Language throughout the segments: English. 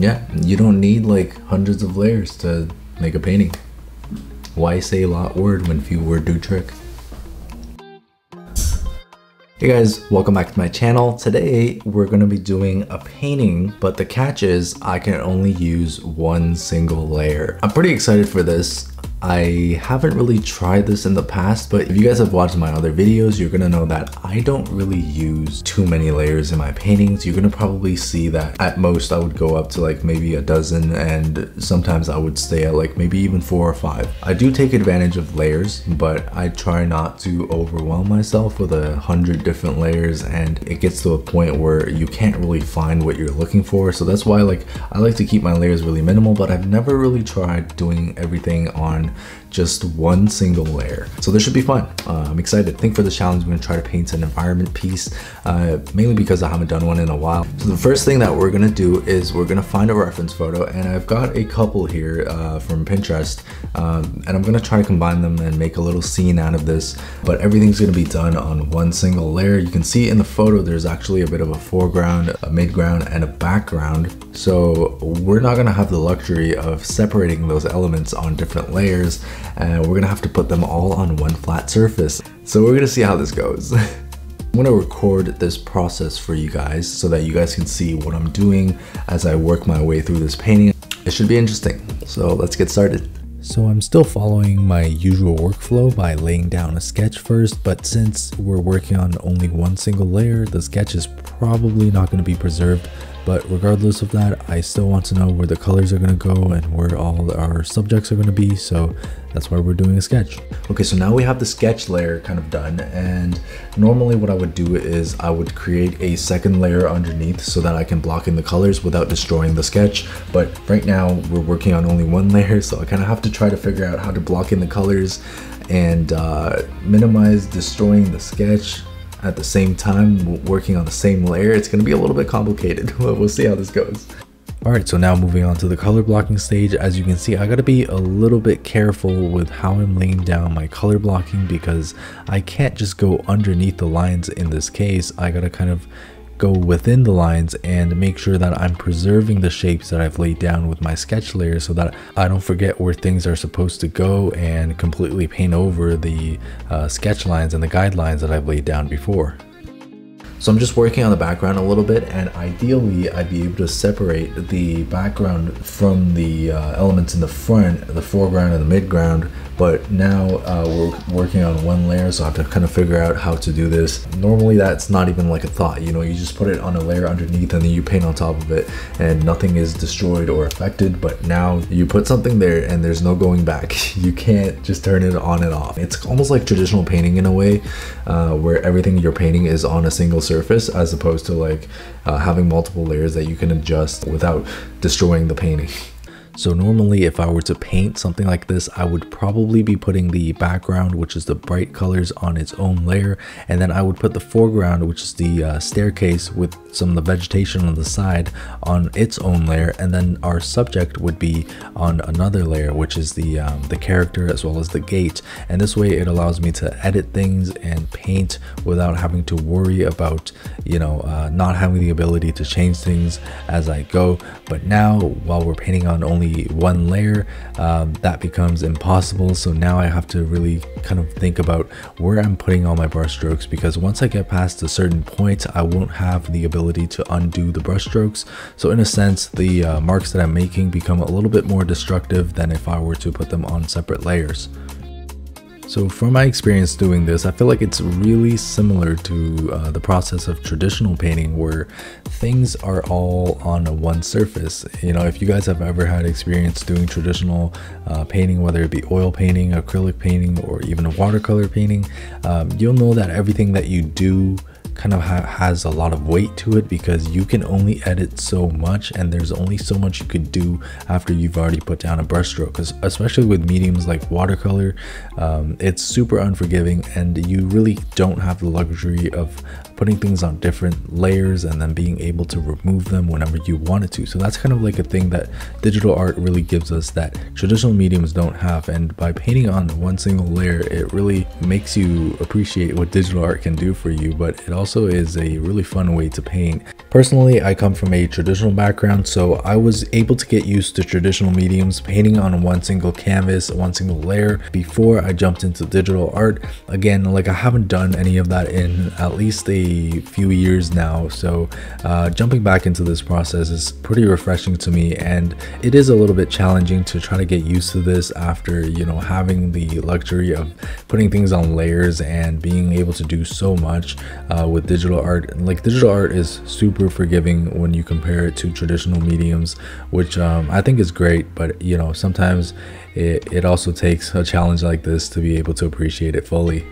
Yeah, you don't need like hundreds of layers to make a painting. Why say a lot word when few word do trick? Hey guys, welcome back to my channel. Today we're going to be doing a painting, but the catch is I can only use one single layer. I'm pretty excited for this. I haven't really tried this in the past, but if you guys have watched my other videos, you're gonna know that I don't really use too many layers in my paintings. You're gonna probably see that at most I would go up to like maybe a dozen, and sometimes I would stay at like maybe even 4 or 5. I do take advantage of layers, but I try not to overwhelm myself with 100 different layers, and it gets to a point where you can't really find what you're looking for. So that's why like I like to keep my layers really minimal, but I've never really tried doing everything on just one single layer. So this should be fun. I'm excited. I think for this challenge, I'm going to try to paint an environment piece, mainly because I haven't done one in a while. So the first thing that we're going to do is we're going to find a reference photo, and I've got a couple here from Pinterest, and I'm going to try to combine them and make a little scene out of this, but everything's going to be done on one single layer. You can see in the photo, there's actually a bit of a foreground, a midground, and a background. So we're not going to have the luxury of separating those elements on different layers, and we're gonna have to put them all on one flat surface. So we're gonna see how this goes. I'm gonna record this process for you guys so that you guys can see what I'm doing as I work my way through this painting. It should be interesting, so let's get started. So I'm still following my usual workflow by laying down a sketch first, but since we're working on only one single layer, the sketch is probably not going to be preserved. But regardless of that, I still want to know where the colors are going to go and where all our subjects are going to be, so that's why we're doing a sketch. Okay, so now we have the sketch layer kind of done, and normally what I would do is I would create a second layer underneath so that I can block in the colors without destroying the sketch, but right now we're working on only one layer, so I kind of have to try to figure out how to block in the colors and minimize destroying the sketch at the same time working on the same layer. It's going to be a little bit complicated, but we'll see how this goes. Alright, so now moving on to the color blocking stage. As you can see, I gotta be a little bit careful with how I'm laying down my color blocking, because I can't just go underneath the lines in this case. I gotta kind of go within the lines and make sure that I'm preserving the shapes that I've laid down with my sketch layer so that I don't forget where things are supposed to go and completely paint over the sketch lines and the guidelines that I've laid down before. So I'm just working on the background a little bit, and ideally I'd be able to separate the background from the elements in the front, the foreground and the midground. But now we're working on one layer, so I have to kind of figure out how to do this. Normally that's not even like a thought, you know, you just put it on a layer underneath and then you paint on top of it and nothing is destroyed or affected. But now you put something there and there's no going back. You can't just turn it on and off. It's almost like traditional painting in a way, where everything you're painting is on a single surface, as opposed to like having multiple layers that you can adjust without destroying the painting. So normally if I were to paint something like this, I would probably be putting the background, which is the bright colors, on its own layer, and then I would put the foreground, which is the staircase with some of the vegetation on the side, on its own layer, and then our subject would be on another layer, which is the character as well as the gate. And this way it allows me to edit things and paint without having to worry about, you know, not having the ability to change things as I go. But now while we're painting on only one layer, that becomes impossible. So now I have to really kind of think about where I'm putting all my brush strokes, because once I get past a certain point, I won't have the ability to undo the brush strokes. So in a sense, the marks that I'm making become a little bit more destructive than if I were to put them on separate layers. So from my experience doing this, I feel like it's really similar to the process of traditional painting, where things are all on one surface. You know, if you guys have ever had experience doing traditional painting, whether it be oil painting, acrylic painting, or even a watercolor painting, you'll know that everything that you do kind of has a lot of weight to it, because you can only edit so much and there's only so much you could do after you've already put down a brushstroke. Because especially with mediums like watercolor, it's super unforgiving, and you really don't have the luxury of putting things on different layers and then being able to remove them whenever you wanted to. So that's kind of like a thing that digital art really gives us that traditional mediums don't have, and by painting on one single layer, it really makes you appreciate what digital art can do for you, but it also also is a really fun way to paint. Personally, I come from a traditional background, so I was able to get used to traditional mediums, painting on one single canvas, one single layer, before I jumped into digital art. Again, like I haven't done any of that in at least a few years now, so jumping back into this process is pretty refreshing to me, and it is a little bit challenging to try to get used to this after, you know, having the luxury of putting things on layers and being able to do so much with digital art. Like, digital art is super forgiving when you compare it to traditional mediums, which I think is great, but you know, sometimes it also takes a challenge like this to be able to appreciate it fully.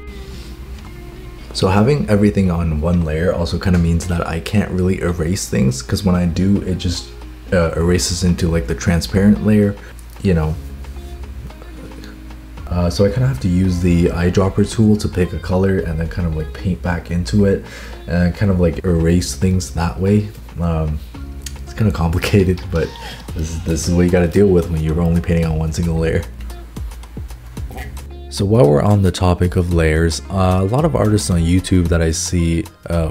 So having everything on one layer also kind of means that I can't really erase things, because when I do, it just erases into like the transparent layer, you know. So I kind of have to use the eyedropper tool to pick a color and then kind of like paint back into it and kind of like erase things that way. It's kind of complicated, but this is what you got to deal with when you're only painting on one single layer. So while we're on the topic of layers, a lot of artists on YouTube that I see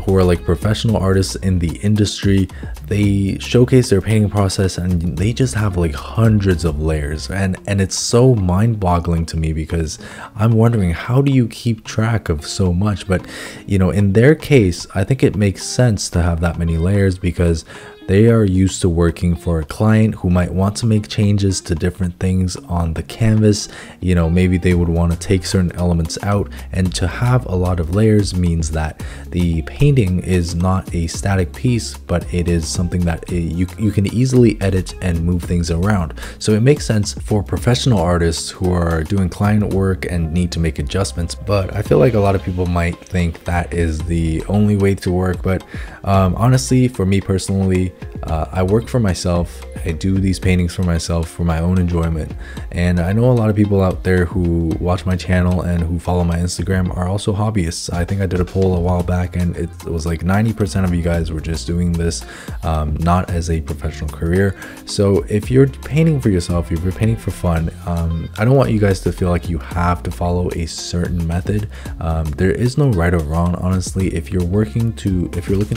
who are like professional artists in the industry, they showcase their painting process and they just have like hundreds of layers, and it's so mind-boggling to me, because I'm wondering, how do you keep track of so much? But you know, in their case, I think it makes sense to have that many layers, because they are used to working for a client who might want to make changes to different things on the canvas. You know, maybe they would want to take certain elements out, and to have a lot of layers means that the painting is not a static piece, but it is something that you can easily edit and move things around. So it makes sense for professional artists who are doing client work and need to make adjustments. But I feel like a lot of people might think that is the only way to work. But honestly, for me personally, I work for myself. I do these paintings for myself, for my own enjoyment, and I know a lot of people out there who watch my channel and who follow my Instagram are also hobbyists. I think I did a poll a while back, and it was like 90% of you guys were just doing this not as a professional career. So if you're painting for yourself, if you're painting for fun, I don't want you guys to feel like you have to follow a certain method. There is no right or wrong, honestly. If you're looking to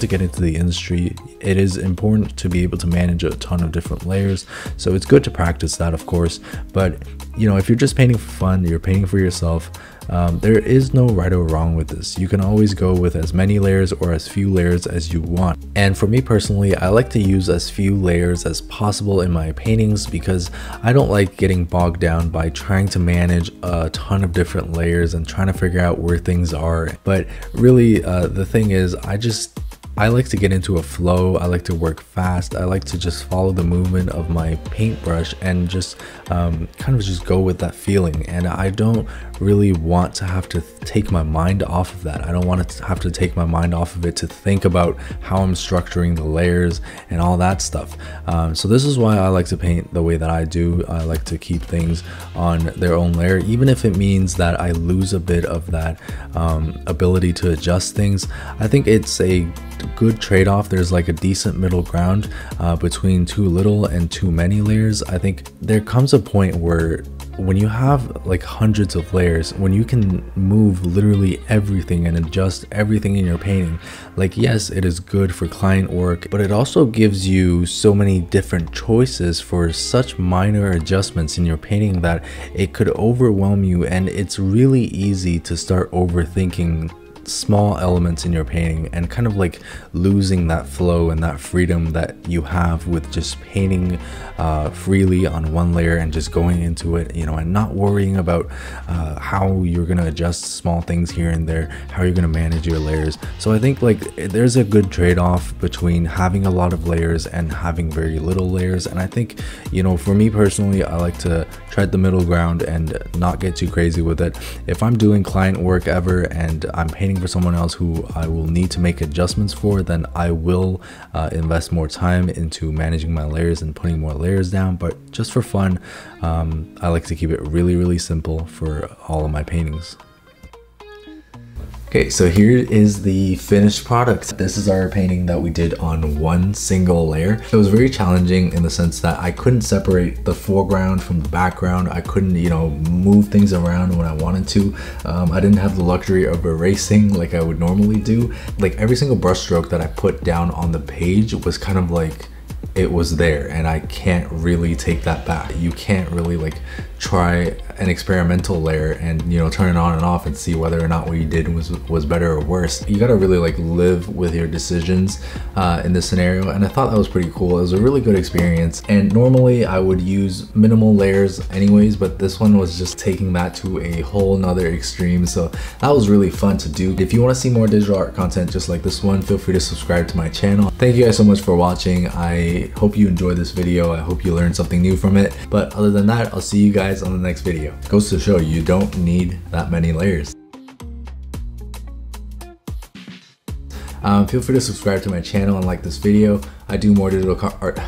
get into the industry, it is important to be able to manage a ton of different layers, so it's good to practice that, of course. But you know, if you're just painting for fun, you're painting for yourself, there is no right or wrong with this. You can always go with as many layers or as few layers as you want. And for me personally, I like to use as few layers as possible in my paintings, because I don't like getting bogged down by trying to manage a ton of different layers and trying to figure out where things are. But really, the thing is, I like to get into a flow. I like to work fast. I like to just follow the movement of my paintbrush and just kind of just go with that feeling. And I don't really want to have to take my mind off of that. I don't want to have to take my mind off of it to think about how I'm structuring the layers and all that stuff. So this is why I like to paint the way that I do. I like to keep things on their own layer, even if it means that I lose a bit of that ability to adjust things. I think it's a good trade-off. There's like a decent middle ground between too little and too many layers. I think there comes a point where when you have like hundreds of layers, when you can move literally everything and adjust everything in your painting, like, yes, it is good for client work, but it also gives you so many different choices for such minor adjustments in your painting that it could overwhelm you, and it's really easy to start overthinking small elements in your painting and kind of like losing that flow and that freedom that you have with just painting freely on one layer and just going into it, you know, and not worrying about how you're gonna adjust small things here and there, how you're gonna manage your layers. So I think like there's a good trade-off between having a lot of layers and having very little layers. And I think, you know, for me personally, I like to tread the middle ground and not get too crazy with it. If I'm doing client work ever and I'm painting for someone else who I will need to make adjustments for, then I will invest more time into managing my layers and putting more layers down. But just for fun, I like to keep it really simple for all of my paintings. Okay, so here is the finished product. This is our painting that we did on one single layer. It was very challenging in the sense that I couldn't separate the foreground from the background. I couldn't, you know, move things around when I wanted to. I didn't have the luxury of erasing like I would normally do. Like every single brushstroke that I put down on the page was kind of like, it was there and I can't really take that back. You can't really like try an experimental layer and, you know, turn it on and off and see whether or not what you did was better or worse. You gotta really like live with your decisions in this scenario, and I thought that was pretty cool. It was a really good experience, and normally I would use minimal layers anyways, but this one was just taking that to a whole nother extreme, so that was really fun to do. If you want to see more digital art content just like this one, feel free to subscribe to my channel. Thank you guys so much for watching. I hope you enjoyed this video. I hope you learned something new from it, but other than that, I'll see you guys on the next video. Goes to show you don't need that many layers. Feel free to subscribe to my channel and like this video. I do more digital art.